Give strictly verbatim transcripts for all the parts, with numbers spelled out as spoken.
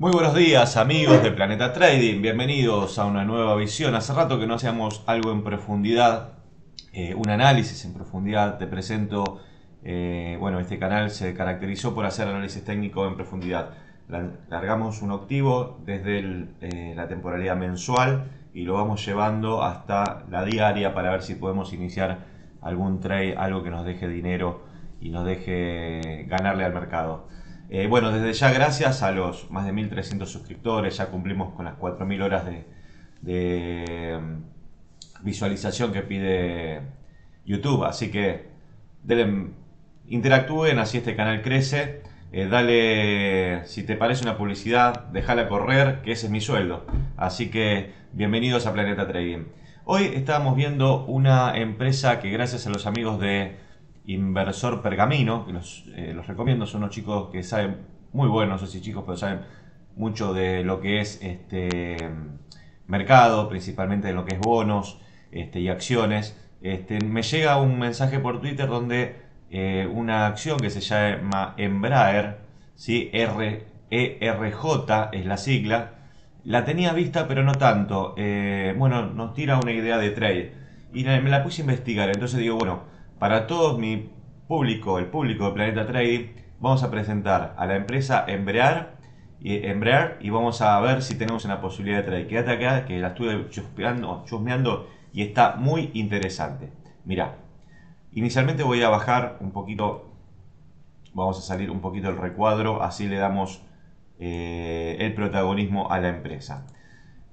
Muy buenos días amigos de Planeta Trading, bienvenidos a una nueva visión. Hace rato que no hacíamos algo en profundidad, eh, un análisis en profundidad. Te presento, eh, bueno, este canal se caracterizó por hacer análisis técnico en profundidad. Largamos un octivo desde el, eh, la temporalidad mensual y lo vamos llevando hasta la diaria para ver si podemos iniciar algún trade, algo que nos deje dinero y nos deje ganarle al mercado. Eh, bueno, desde ya gracias a los más de mil trescientos suscriptores, ya cumplimos con las cuatro mil horas de, de visualización que pide YouTube. Así que denle, interactúen, así este canal crece. Eh, dale, si te parece una publicidad, déjala correr, que ese es mi sueldo. Así que bienvenidos a Planeta Trading. Hoy estábamos viendo una empresa que gracias a los amigos de Inversor Pergamino, que los, eh, los recomiendo, son unos chicos que saben muy buenos, no sé si chicos, pero saben mucho de lo que es este mercado, principalmente de lo que es bonos este, y acciones. Este, me llega un mensaje por Twitter donde eh, una acción que se llama Embraer, ¿sí? E R J es la sigla, la tenía vista pero no tanto. Eh, bueno, nos tira una idea de trade y me la puse a investigar, entonces digo, bueno, para todo mi público, el público de Planeta Trading, vamos a presentar a la empresa Embraer y, Embraer, y vamos a ver si tenemos una posibilidad de trade. Quédate acá, que la estuve chusmeando, chusmeando y está muy interesante. Mirá, inicialmente voy a bajar un poquito, vamos a salir un poquito del recuadro, así le damos eh, el protagonismo a la empresa.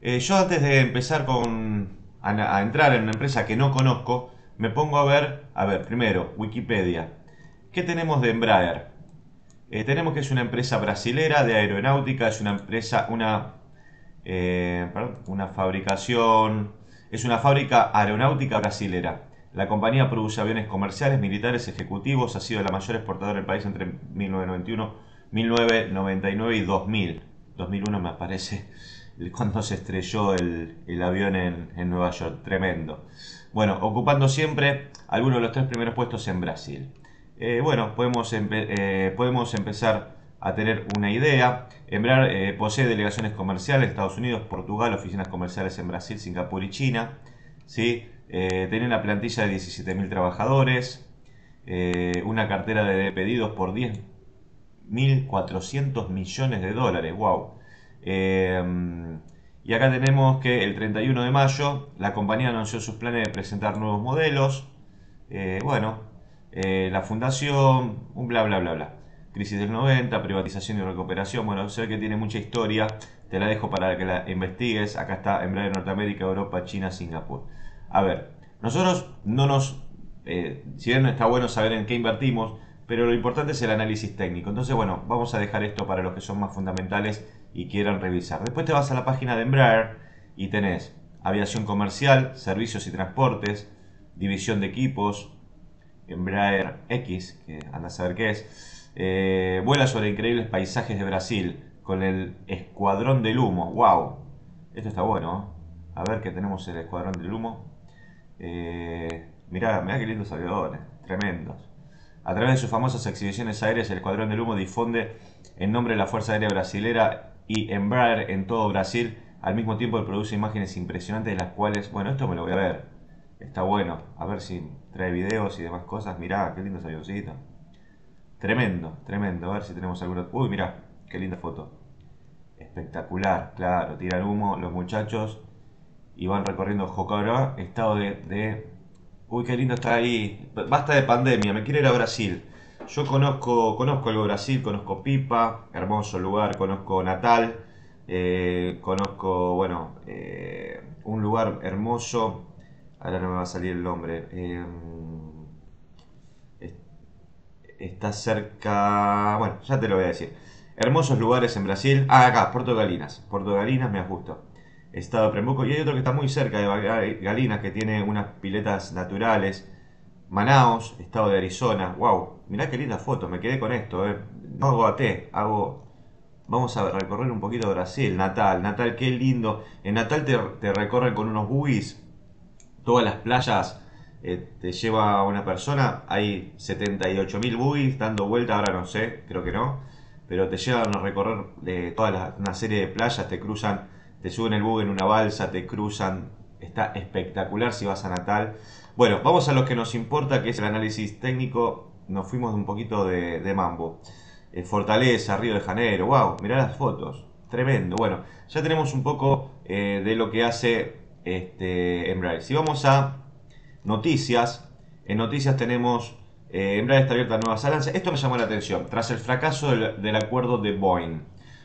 Eh, yo antes de empezar con, a, a entrar en una empresa que no conozco, me pongo a ver, a ver, primero, Wikipedia. ¿Qué tenemos de Embraer? Eh, tenemos que es una empresa brasilera de aeronáutica, es una empresa, una, eh, perdón, una fabricación, es una fábrica aeronáutica brasilera. La compañía produce aviones comerciales, militares, ejecutivos, ha sido la mayor exportadora del país entre mil novecientos noventa y uno, mil novecientos noventa y nueve y dos mil. dos mil uno me aparece cuando se estrelló el, el avión en, en Nueva York, tremendo. Bueno, ocupando siempre alguno de los tres primeros puestos en Brasil. Eh, bueno, podemos, empe eh, podemos empezar a tener una idea. Embraer eh, posee delegaciones comerciales en Estados Unidos, Portugal, oficinas comerciales en Brasil, Singapur y China. ¿Sí? Eh, tiene una plantilla de diecisiete mil trabajadores, eh, una cartera de pedidos por diez mil cuatrocientos millones de dólares. ¡Wow! Eh, Y acá tenemos que el treinta y uno de mayo la compañía anunció sus planes de presentar nuevos modelos. Eh, bueno, eh, la fundación, un bla bla bla bla. Crisis del noventa, privatización y recuperación. Bueno, sé que tiene mucha historia. Te la dejo para que la investigues. Acá está Embraer Norteamérica, Europa, China, Singapur. A ver, nosotros no nos... Eh, si bien está bueno saber en qué invertimos, pero lo importante es el análisis técnico. Entonces, bueno, vamos a dejar esto para los que son más fundamentales y quieran revisar. Después te vas a la página de Embraer y tenés aviación comercial, servicios y transportes, división de equipos, Embraer X, que anda a saber qué es, eh, vuela sobre increíbles paisajes de Brasil con el Escuadrón del Humo. ¡Wow! Esto está bueno. A ver qué tenemos el Escuadrón del Humo. Eh, mirá, mirá qué lindos aviadores, tremendos. A través de sus famosas exhibiciones aéreas, el Escuadrón del Humo difunde en nombre de la Fuerza Aérea Brasilera y Embraer en todo Brasil. Al mismo tiempo produce imágenes impresionantes de las cuales... Bueno, esto me lo voy a ver. Está bueno. A ver si trae videos y demás cosas. Mirá, qué lindo avioncito. Tremendo, tremendo. A ver si tenemos alguna... Uy, mirá, qué linda foto. Espectacular, claro. Tiran humo los muchachos y van recorriendo Jocabrá, estado de, de... Uy, qué lindo está ahí. Basta de pandemia, me quiero ir a Brasil. Yo conozco, conozco algo de Brasil, conozco Pipa, hermoso lugar, conozco Natal, eh, conozco, bueno, eh, un lugar hermoso, ahora no me va a salir el nombre, eh, está cerca, bueno, ya te lo voy a decir, hermosos lugares en Brasil, ah, acá, Porto Galinhas, Porto Galinhas me ajusto, estado de Pernambuco, y hay otro que está muy cerca de Galinas, que tiene unas piletas naturales, Manaos, estado de Arizona. Wow, mirá qué linda foto, me quedé con esto. Eh. No hago A T, hago... Vamos a recorrer un poquito Brasil, Natal. Natal, qué lindo. En Natal te, te recorren con unos buggies. Todas las playas eh, te lleva una persona. Hay setenta y ocho mil buggies dando vuelta, ahora no sé, creo que no. pero te llevan a recorrer eh, toda la, una serie de playas, te cruzan, te suben el bug en una balsa, te cruzan, está espectacular si vas a Natal. Bueno, vamos a lo que nos importa, que es el análisis técnico. Nos fuimos un poquito de, de mambo. Eh, Fortaleza, Río de Janeiro, wow, mirá las fotos, tremendo. Bueno, ya tenemos un poco eh, de lo que hace este, Embraer. Si vamos a noticias, en noticias tenemos... Eh, Embraer está abierta a nuevas alianzas. Esto me llamó la atención, tras el fracaso del, del acuerdo de Boeing.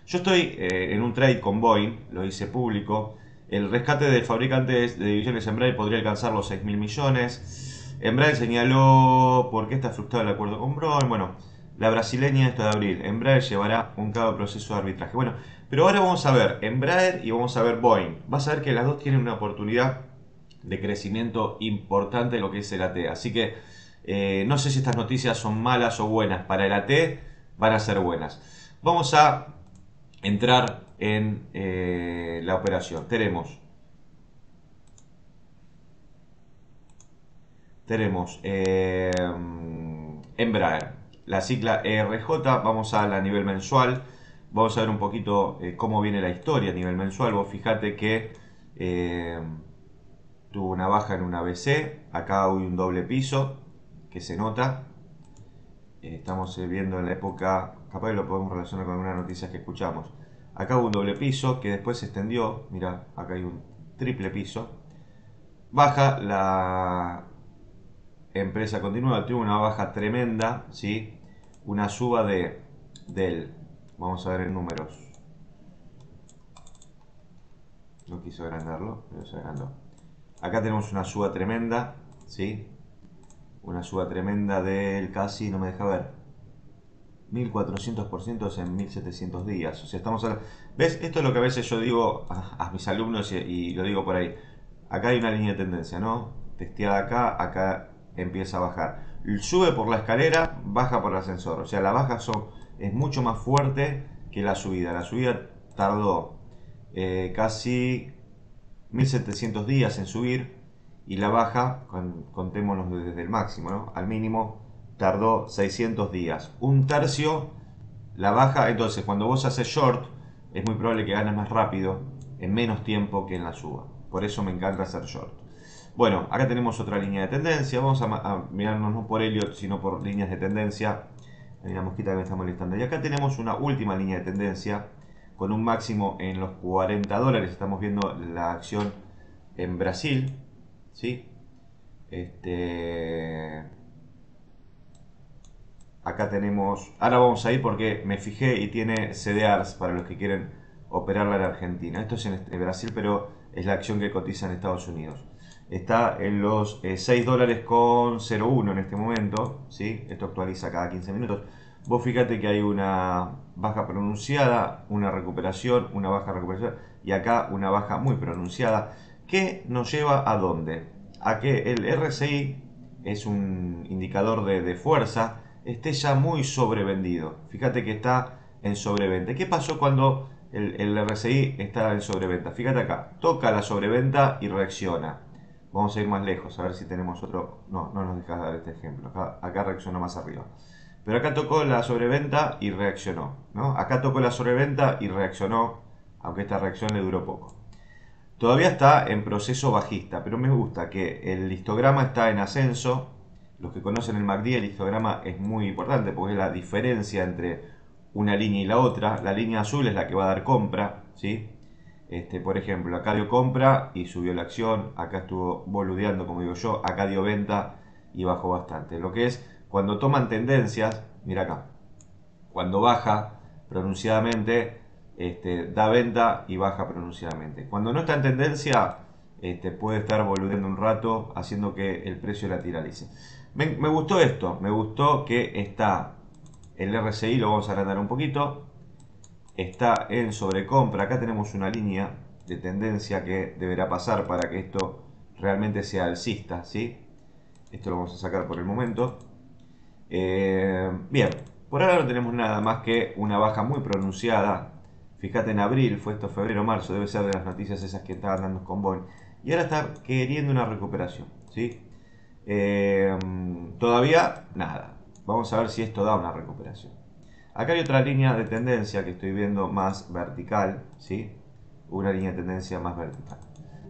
Yo estoy eh, en un trade con Boeing, lo hice público. El rescate del fabricante de, de divisiones Embraer podría alcanzar los seis mil millones. Embraer señaló por qué está frustrado el acuerdo con Boeing. Bueno, la brasileña, esto de abril. Embraer llevará un cabo proceso de arbitraje. Bueno, pero ahora vamos a ver Embraer y vamos a ver Boeing. Vas a ver que las dos tienen una oportunidad de crecimiento importante en lo que es el A T. Así que eh, no sé si estas noticias son malas o buenas. Para el A T van a ser buenas. Vamos a entrar en eh, la operación. Tenemos, tenemos eh, Embraer, la sigla E R J. Vamos a la nivel mensual. Vamos a ver un poquito eh, cómo viene la historia a nivel mensual. Vos fijate que eh, tuvo una baja en un A B C. Acá hubo un doble piso que se nota. Eh, estamos eh, viendo en la época, capaz que lo podemos relacionar con algunas noticias que escuchamos. Acá hubo un doble piso que después se extendió. Mirá, acá hay un triple piso. Baja, la empresa continúa. Tuvo una baja tremenda, ¿sí? Una suba de, del... Vamos a ver en números. No quiso agrandarlo, pero se agrandó. Acá tenemos una suba tremenda, ¿sí? Una suba tremenda del casi, no me deja ver, mil cuatrocientos por ciento en mil setecientos días. O sea, estamos hablando... ¿Ves? Esto es lo que a veces yo digo a, a mis alumnos y, y lo digo por ahí. Acá hay una línea de tendencia, ¿no? Testeada acá, acá empieza a bajar. Sube por la escalera, baja por el ascensor. O sea, la baja son, es mucho más fuerte que la subida. La subida tardó eh, casi mil setecientos días en subir. Y la baja, con, contémonos desde el máximo, ¿no? Al mínimo... tardó seiscientos días, un tercio la baja. Entonces cuando vos haces short es muy probable que ganes más rápido en menos tiempo que en la suba. Por eso me encanta hacer short. Bueno, acá tenemos otra línea de tendencia. Vamos a, a mirarnos no por Elliot sino por líneas de tendencia. Hay una mosquita que me está molestando. Y acá tenemos una última línea de tendencia con un máximo en los cuarenta dólares. Estamos viendo la acción en Brasil, ¿sí? Este... Acá tenemos, ahora vamos a ir porque me fijé y tiene CEDEARs para los que quieren operarla en Argentina. Esto es en Brasil, pero es la acción que cotiza en Estados Unidos. Está en los eh, seis dólares con cero uno en este momento, ¿sí? Esto actualiza cada quince minutos. Vos fíjate que hay una baja pronunciada, una recuperación, una baja recuperación y acá una baja muy pronunciada. ¿Qué nos lleva a dónde? A que el R S I es un indicador de, de fuerza. Esté ya muy sobrevendido. Fíjate que está en sobreventa. ¿Qué pasó cuando el, el R S I está en sobreventa? Fíjate acá, toca la sobreventa y reacciona. Vamos a ir más lejos, a ver si tenemos otro. No, no nos dejas dar este ejemplo. Acá, acá reaccionó más arriba. Pero acá tocó la sobreventa y reaccionó, ¿no? Acá tocó la sobreventa y reaccionó, aunque esta reacción le duró poco. Todavía está en proceso bajista, pero me gusta que el histograma está en ascenso. Los que conocen el M A C D, el histograma es muy importante porque es la diferencia entre una línea y la otra. La línea azul es la que va a dar compra, ¿sí? Este, por ejemplo, acá dio compra y subió la acción. Acá estuvo boludeando, como digo yo. Acá dio venta y bajó bastante. Lo que es cuando toman tendencias, mira acá. Cuando baja pronunciadamente, este, da venta y baja pronunciadamente. Cuando no está en tendencia, este, puede estar boludeando un rato, haciendo que el precio lateralice. Me, me gustó esto, me gustó que está el R S I, lo vamos a agrandar un poquito. Está en sobrecompra, acá tenemos una línea de tendencia que deberá pasar para que esto realmente sea alcista, ¿sí? Esto lo vamos a sacar por el momento. Eh, bien, por ahora no tenemos nada más que una baja muy pronunciada. Fíjate en abril, fue esto febrero, marzo, debe ser de las noticias esas que estaban dando con Boeing. Y ahora está queriendo una recuperación, ¿sí? Eh, todavía nada. Vamos a ver si esto da una recuperación. Acá hay otra línea de tendencia que estoy viendo más vertical, ¿sí? Una línea de tendencia más vertical.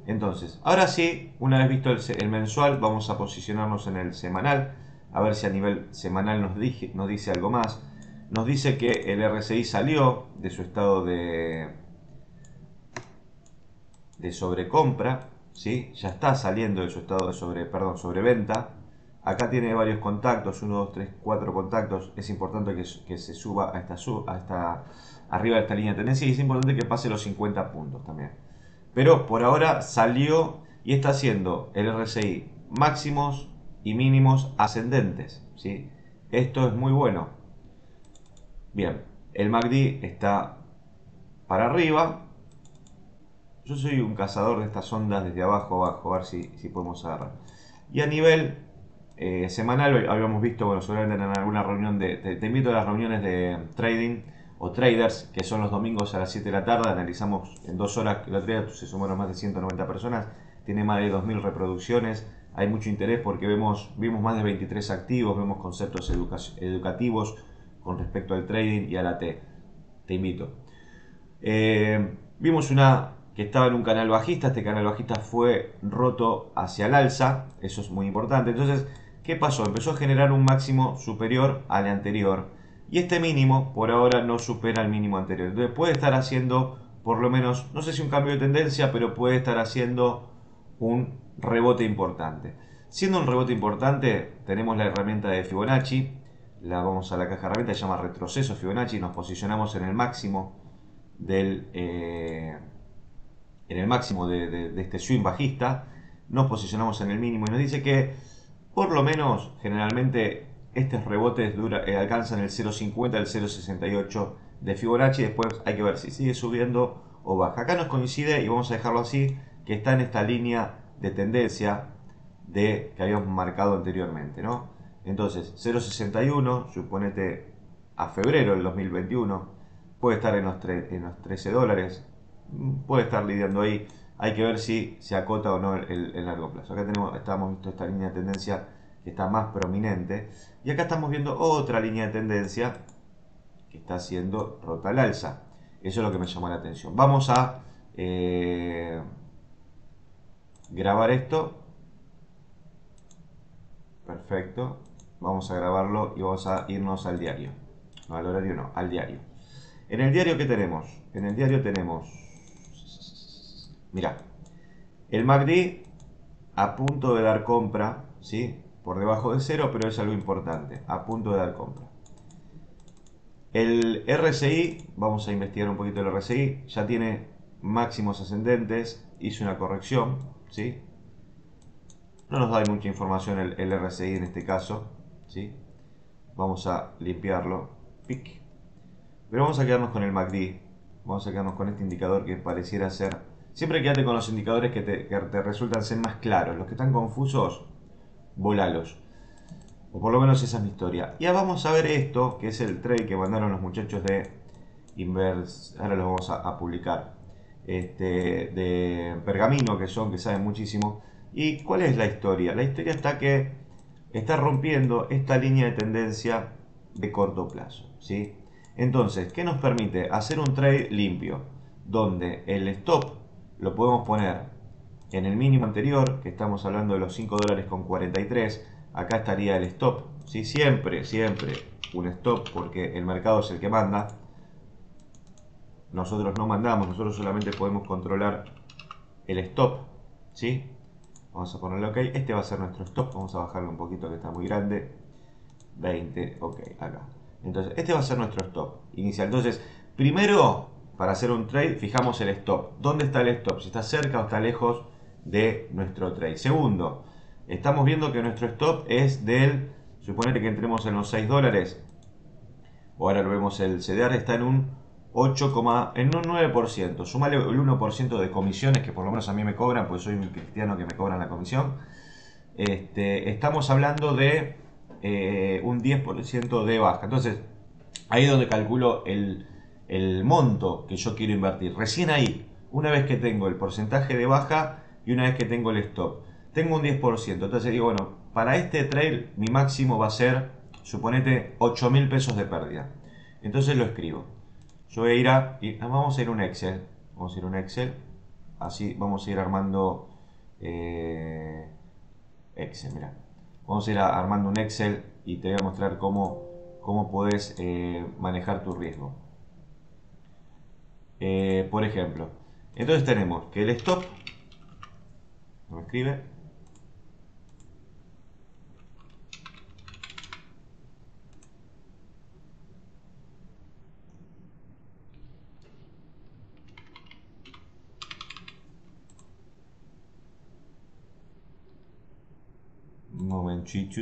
Entonces, ahora sí, una vez visto el, el mensual, vamos a posicionarnos en el semanal. A ver si a nivel semanal nos, dije, nos dice algo más. Nos dice que el R S I salió de su estado de, de sobrecompra, ¿sí? Ya está saliendo de su estado de sobre, perdón, sobreventa. Acá tiene varios contactos, uno, dos, tres, cuatro contactos. Es importante que, que se suba a esta, a esta, arriba de esta línea de tendencia y es importante que pase los cincuenta puntos también. Pero por ahora salió y está haciendo el R S I máximos y mínimos ascendentes, ¿sí? Esto es muy bueno. Bien, el M A C D está para arriba. Yo soy un cazador de estas ondas desde abajo abajo, a ver si, si podemos agarrar. Y a nivel eh, semanal, habíamos visto, bueno, seguramente en alguna reunión de... Te, te invito a las reuniones de trading o traders, que son los domingos a las siete de la tarde. Analizamos en dos horas, la trade se sumaron más de ciento noventa personas. Tiene más de dos mil reproducciones. Hay mucho interés porque vemos, vimos más de veintitrés activos, vemos conceptos educa educativos con respecto al trading y a la T. Te invito. Eh, vimos una que estaba en un canal bajista. Este canal bajista fue roto hacia el alza. Eso es muy importante. Entonces, ¿qué pasó? Empezó a generar un máximo superior al anterior. Y este mínimo, por ahora, no supera el mínimo anterior. Entonces, puede estar haciendo, por lo menos, no sé si un cambio de tendencia, pero puede estar haciendo un rebote importante. Siendo un rebote importante, tenemos la herramienta de Fibonacci. La vamos a la caja de herramientas, se llama retroceso Fibonacci. Nos posicionamos en el máximo del eh, en el máximo de, de, de este swing bajista. Nos posicionamos en el mínimo y nos dice que por lo menos generalmente estos rebotes dura, eh, alcanzan el cero punto cincuenta, el cero punto sesenta y ocho de Fibonacci. Después hay que ver si sigue subiendo o baja. Acá nos coincide y vamos a dejarlo así, que está en esta línea de tendencia de que habíamos marcado anteriormente, ¿no? Entonces, cero punto sesenta y uno, suponete a febrero del dos mil veintiuno, puede estar en los, en los trece dólares, puede estar lidiando ahí. Hay que ver si se acota o no el, el largo plazo. Acá tenemos, estamos viendo esta línea de tendencia que está más prominente, y acá estamos viendo otra línea de tendencia que está haciendo rota al alza. Eso es lo que me llamó la atención. Vamos a eh, grabar esto. Perfecto. Vamos a grabarlo y vamos a irnos al diario. No, al horario no, al diario. En el diario, ¿qué tenemos? En el diario tenemos... Mirá. El M A C D a punto de dar compra, ¿sí? Por debajo de cero, pero es algo importante. A punto de dar compra. El R S I, vamos a investigar un poquito el R S I. Ya tiene máximos ascendentes. Hizo una corrección, ¿sí? No nos da mucha información el, el R S I en este caso, ¿sí? Vamos a limpiarlo. Pic. Pero vamos a quedarnos con el M A C D. Vamos a quedarnos con este indicador que pareciera ser... Siempre quédate con los indicadores que te, que te resultan ser más claros. Los que están confusos, volalos. O por lo menos esa es mi historia. Y ahora vamos a ver esto, que es el trade que mandaron los muchachos de Invers... Ahora los vamos a, a publicar. Este, de Pergamino, que son, que saben muchísimo. ¿Y cuál es la historia? La historia está que está rompiendo esta línea de tendencia de corto plazo, ¿sí? Entonces, ¿qué nos permite? Hacer un trade limpio, donde el stop lo podemos poner en el mínimo anterior, que estamos hablando de los cinco dólares con cuarenta y tres. Acá estaría el stop, ¿sí? Siempre, siempre un stop, porque el mercado es el que manda. Nosotros no mandamos, nosotros solamente podemos controlar el stop, ¿sí? Vamos a ponerle OK. Este va a ser nuestro stop. Vamos a bajarlo un poquito, que está muy grande. veinte, OK, acá. Entonces, este va a ser nuestro stop inicial. Entonces, primero, para hacer un trade, fijamos el stop. ¿Dónde está el stop? Si está cerca o está lejos de nuestro trade. Segundo, estamos viendo que nuestro stop es del... Suponete que entremos en los seis dólares. Ahora lo vemos, el CEDEAR está en un... ocho, en un nueve por ciento, sumale el uno por ciento de comisiones que por lo menos a mí me cobran, porque soy un cristiano que me cobran la comisión. Este, estamos hablando de eh, un diez por ciento de baja. Entonces, ahí es donde calculo el, el monto que yo quiero invertir. Recién ahí, una vez que tengo el porcentaje de baja y una vez que tengo el stop, tengo un diez por ciento. Entonces digo, bueno, para este trail mi máximo va a ser, suponete, ocho mil pesos de pérdida. Entonces lo escribo. Yo voy a ir a... Vamos a ir a un Excel. Vamos a ir a un Excel. Así vamos a ir armando... Eh, Excel, mira. Vamos a ir a, armando un Excel y te voy a mostrar cómo, cómo podés eh, manejar tu riesgo. Eh, por ejemplo, entonces tenemos que el stop... No me escribe. Un momentito.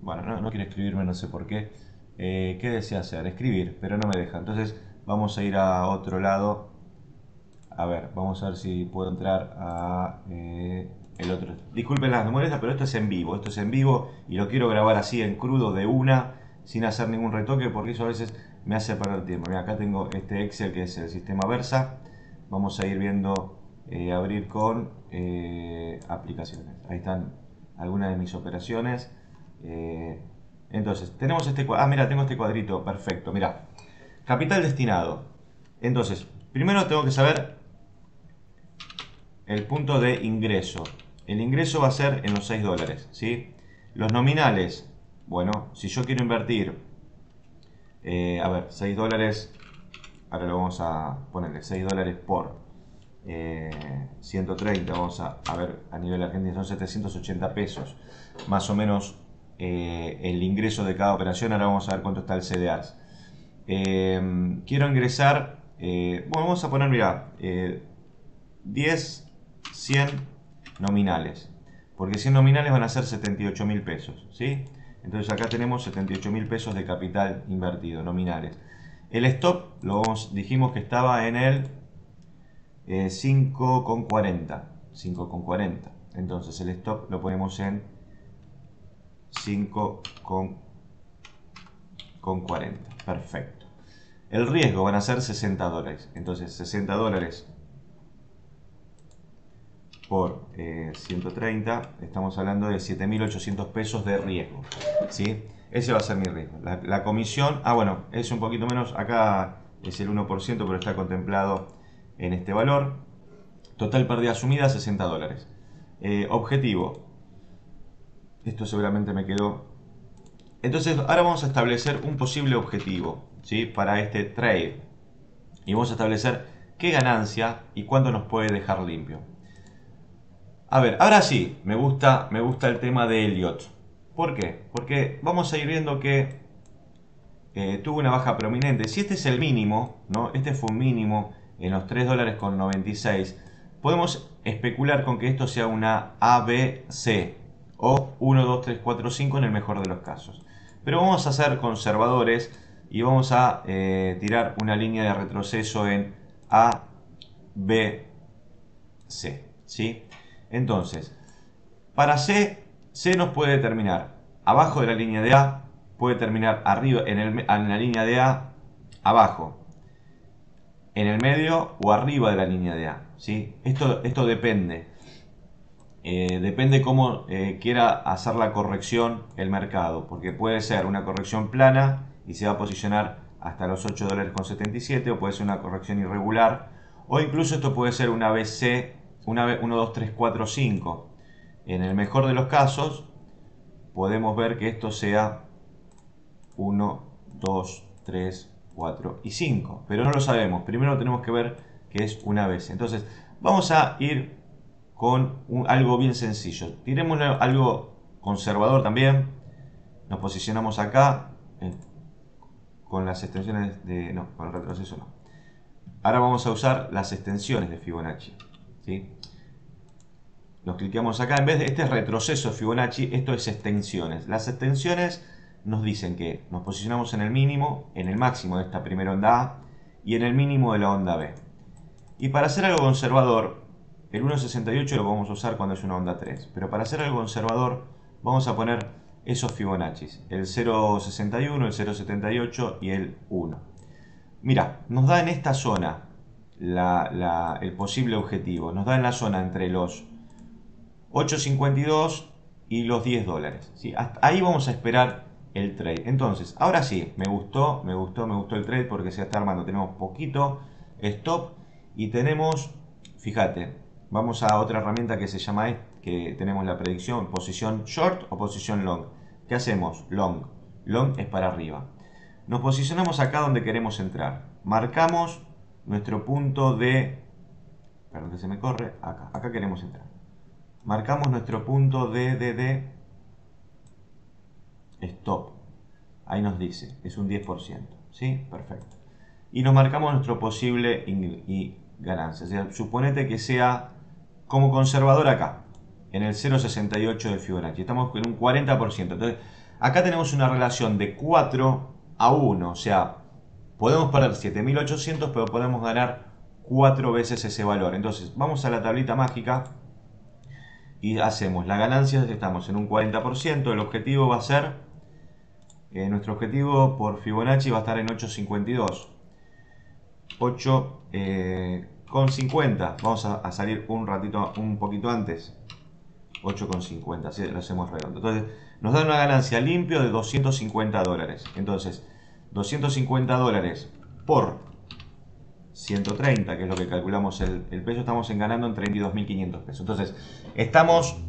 Bueno, no, no quiere escribirme, no sé por qué. Eh, ¿Qué desea hacer? Escribir, pero no me deja. Entonces vamos a ir a otro lado. A ver, vamos a ver si puedo entrar a eh, el otro. Disculpen las molestias, pero esto es en vivo. Esto es en vivo y lo quiero grabar así en crudo de una, sin hacer ningún retoque, porque eso a veces me hace perder tiempo. Mira, acá tengo este Excel que es el sistema Versa. Vamos a ir viendo, eh, abrir con eh, aplicaciones. Ahí están algunas de mis operaciones. Eh, entonces, tenemos este cuadrito. Ah, mira, tengo este cuadrito, perfecto. Mira, capital destinado. Entonces, primero tengo que saber el punto de ingreso. El ingreso va a ser en los seis dólares, ¿sí? Los nominales, bueno, si yo quiero invertir, eh, a ver, seis dólares, ahora lo vamos a ponerle seis dólares por eh, ciento treinta. Vamos a, a ver, a nivel argentino son setecientos ochenta pesos, más o menos. Eh, el ingreso de cada operación, ahora vamos a ver cuánto está el CEDEARs. Eh, quiero ingresar, eh, bueno, vamos a poner, mira, eh, diez, cien nominales, porque cien nominales van a ser setenta y ocho mil pesos, ¿sí? Entonces acá tenemos setenta y ocho mil pesos de capital invertido, nominales. El stop, lo vamos, dijimos que estaba en el eh, cinco con cuarenta, entonces el stop lo ponemos en cinco con cuarenta, perfecto. El riesgo van a ser sesenta dólares, entonces sesenta dólares por eh, ciento treinta, estamos hablando de siete mil ochocientos pesos de riesgo, ¿sí? Ese va a ser mi riesgo. La, la comisión, ah bueno, es un poquito menos, acá es el uno por ciento, pero está contemplado en este valor. Total pérdida asumida, sesenta dólares. Eh, objetivo. Esto seguramente me quedó. Entonces ahora vamos a establecer un posible objetivo, ¿sí? Para este trade. Y vamos a establecer qué ganancia y cuánto nos puede dejar limpio. A ver, ahora sí, me gusta, me gusta el tema de Elliot. ¿Por qué? Porque vamos a ir viendo que eh, tuvo una baja prominente. Si este es el mínimo, ¿no? Este fue un mínimo en los tres dólares con noventa y seis. Podemos especular con que esto sea una A B C. O uno, dos, tres, cuatro, cinco en el mejor de los casos. Pero vamos a ser conservadores y vamos a eh, tirar una línea de retroceso en A, B, C, ¿sí? Entonces, para C, C nos puede terminar abajo de la línea de A, puede terminar arriba en, el, en la línea de A, abajo, en el medio o arriba de la línea de A, ¿sí? Esto, esto depende. Eh, depende cómo eh, quiera hacer la corrección el mercado, porque puede ser una corrección plana y se va a posicionar hasta los ocho dólares con setenta y siete, o puede ser una corrección irregular, o incluso esto puede ser una B C, una B, uno, dos, tres, cuatro, cinco. En el mejor de los casos podemos ver que esto sea uno, dos, tres, cuatro y cinco, pero no lo sabemos, primero tenemos que ver que es una B C. Entonces vamos a ir con un, algo bien sencillo. Tiremos algo conservador también. Nos posicionamos acá eh, con las extensiones de... No, con el retroceso no. Ahora vamos a usar las extensiones de Fibonacci, ¿sí? Nos cliqueamos acá. En vez de este retroceso de Fibonacci, esto es extensiones. Las extensiones nos dicen que nos posicionamos en el mínimo, en el máximo de esta primera onda A y en el mínimo de la onda B. Y para hacer algo conservador, el uno sesenta y ocho lo vamos a usar cuando es una onda tres. Pero para hacer algo conservador vamos a poner esos Fibonaccis. El cero sesenta y uno, el cero setenta y ocho y el uno. Mira, nos da en esta zona la, la, el posible objetivo. Nos da en la zona entre los ocho cincuenta y dos y los diez dólares. ¿Sí? Hasta ahí vamos a esperar el trade. Entonces, ahora sí, me gustó, me gustó, me gustó el trade porque se está armando. Tenemos poquito stop y tenemos, fíjate, vamos a otra herramienta que se llama, que tenemos la predicción, posición short o posición long. ¿Qué hacemos? Long. Long es para arriba. Nos posicionamos acá donde queremos entrar. Marcamos nuestro punto de... Perdón que se me corre. Acá. Acá queremos entrar. Marcamos nuestro punto de... de, de stop. Ahí nos dice. Es un diez por ciento. ¿Sí? Perfecto. Y nos marcamos nuestro posible y ganancia. O sea, suponete que sea como conservador acá. En el cero punto sesenta y ocho de Fibonacci. Estamos en un cuarenta por ciento. Entonces, acá tenemos una relación de cuatro a uno. O sea, podemos perder siete mil ochocientos, pero podemos ganar cuatro veces ese valor. Entonces, vamos a la tablita mágica y hacemos la ganancia. Estamos en un cuarenta por ciento. El objetivo va a ser... Eh, nuestro objetivo por Fibonacci va a estar en ocho cincuenta y dos. ocho con cincuenta. Vamos a, a salir un ratito, un poquito antes. ocho con cincuenta, así lo hacemos redondo. Entonces, nos da una ganancia limpio de doscientos cincuenta dólares. Entonces, doscientos cincuenta dólares por ciento treinta, que es lo que calculamos el, el peso, estamos en ganando en treinta y dos mil quinientos pesos. Entonces, estamos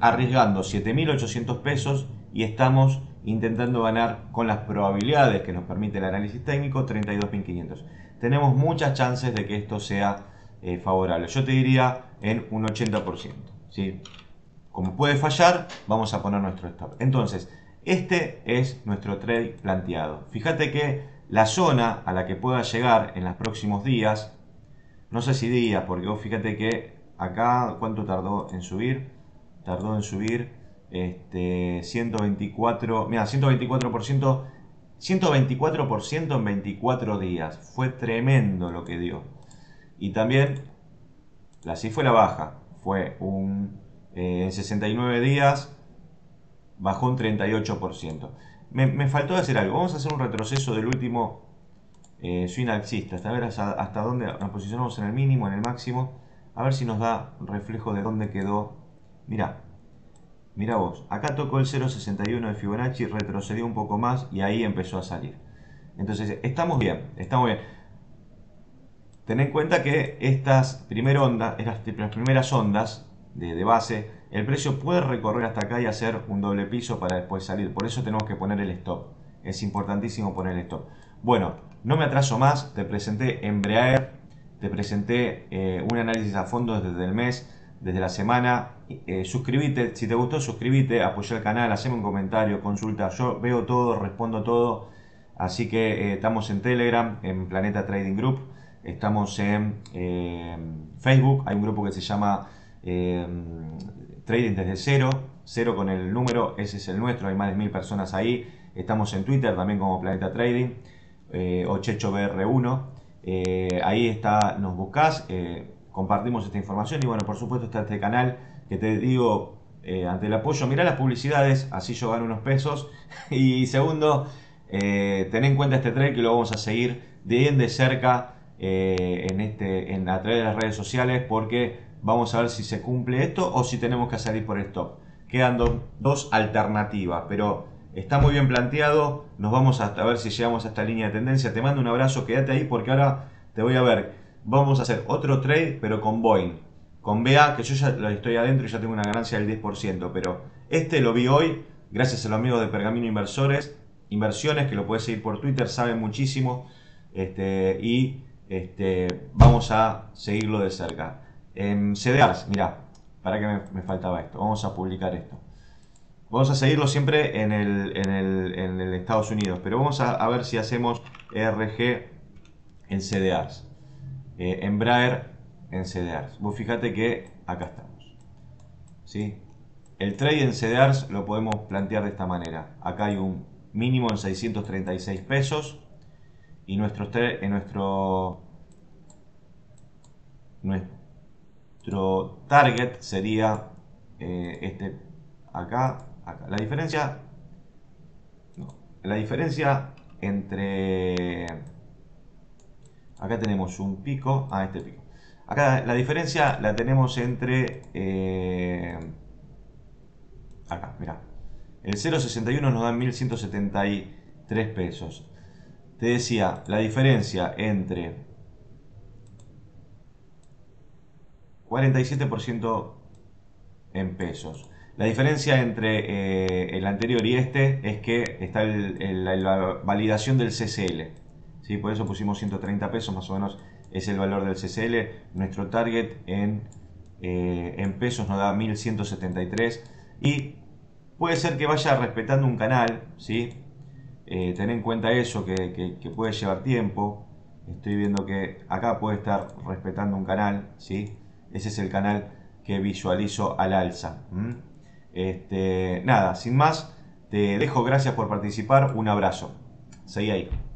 arriesgando siete mil ochocientos pesos y estamos intentando ganar con las probabilidades que nos permite el análisis técnico treinta y dos mil quinientos. Tenemos muchas chances de que esto sea eh, favorable. Yo te diría en un ochenta por ciento, ¿sí? Como puede fallar, vamos a poner nuestro stop. Entonces, este es nuestro trade planteado. Fíjate que la zona a la que pueda llegar en los próximos días, no sé si días, porque vos fíjate que acá, ¿cuánto tardó en subir? Tardó en subir este, ciento veinticuatro, mira, ciento veinticuatro por ciento, ciento veinticuatro por ciento en veinticuatro días. Fue tremendo lo que dio. Y también, así fue la baja, fue un... Eh, en sesenta y nueve días bajó un treinta y ocho por ciento. Me, me faltó hacer algo. Vamos a hacer un retroceso del último eh, swing alcista. Hasta ver hasta, hasta dónde nos posicionamos en el mínimo, en el máximo. A ver si nos da un reflejo de dónde quedó. Mirá, mirá vos. Acá tocó el cero punto sesenta y uno de Fibonacci, retrocedió un poco más y ahí empezó a salir. Entonces, estamos bien, estamos bien. Ten en cuenta que estas primeras ondas, las, las primeras ondas, De, de base, el precio puede recorrer hasta acá y hacer un doble piso para después salir. Por eso tenemos que poner el stop. Es importantísimo poner el stop. Bueno, no me atraso más. Te presenté Embraer, te presenté eh, un análisis a fondo desde el mes, desde la semana. Eh, suscríbete, si te gustó, suscríbete, apoya el canal, haceme un comentario, consulta. Yo veo todo, respondo todo. Así que eh, estamos en Telegram, en Planeta Trading Group. Estamos en eh, Facebook. Hay un grupo que se llama... Eh, Trading Desde Cero, cero con el número, ese es el nuestro, hay más de mil personas ahí. Estamos en Twitter también como Planeta Trading eh, o Checho V R uno, eh, ahí está, nos buscás, eh, compartimos esta información y bueno, por supuesto está este canal que te digo, eh, ante el apoyo, mirá las publicidades, así yo gano unos pesos y segundo, eh, ten en cuenta este trade que lo vamos a seguir de bien de cerca eh, en este, en, a través de las redes sociales porque vamos a ver si se cumple esto o si tenemos que salir por el stop. Quedan dos, dos alternativas, pero está muy bien planteado. Nos vamos hasta, a ver si llegamos a esta línea de tendencia. Te mando un abrazo, quédate ahí porque ahora te voy a ver. Vamos a hacer otro trade, pero con Boeing. Con B A, que yo ya lo estoy adentro y ya tengo una ganancia del diez por ciento. Pero este lo vi hoy, gracias a los amigos de Pergamino Inversores. Inversiones, que lo puedes seguir por Twitter, saben muchísimo. Este, y este, vamos a seguirlo de cerca. En CEDEARs, mirá, para que me, me faltaba esto, vamos a publicar esto. Vamos a seguirlo siempre en el, en el, en el Estados Unidos, pero vamos a, a ver si hacemos E R J en CEDEARs. Eh, Embraer en CEDEARs. Vos fíjate que acá estamos. ¿Sí? El trade en CEDEARs lo podemos plantear de esta manera. Acá hay un mínimo en seiscientos treinta y seis pesos y nuestro... En nuestro, nuestro Nuestro target sería eh, este acá, acá. La diferencia, no, la diferencia entre Acá tenemos un pico, ah, este pico. Acá la diferencia la tenemos entre, eh, acá, mirá. El cero punto sesenta y uno nos da mil ciento setenta y tres pesos. Te decía, la diferencia entre cuarenta y siete por ciento en pesos. La diferencia entre eh, el anterior y este es que está el, el, la, la validación del C C L. ¿Sí? Por eso pusimos ciento treinta pesos, más o menos es el valor del C C L. Nuestro target en, eh, en pesos nos da mil ciento setenta y tres y puede ser que vaya respetando un canal, ¿sí? Eh, ten en cuenta eso, que, que, que puede llevar tiempo. Estoy viendo que acá puede estar respetando un canal, ¿sí? Ese es el canal que visualizo al alza. ¿Mm? Este, nada, sin más, te dejo. Gracias por participar. Un abrazo. Seguí ahí.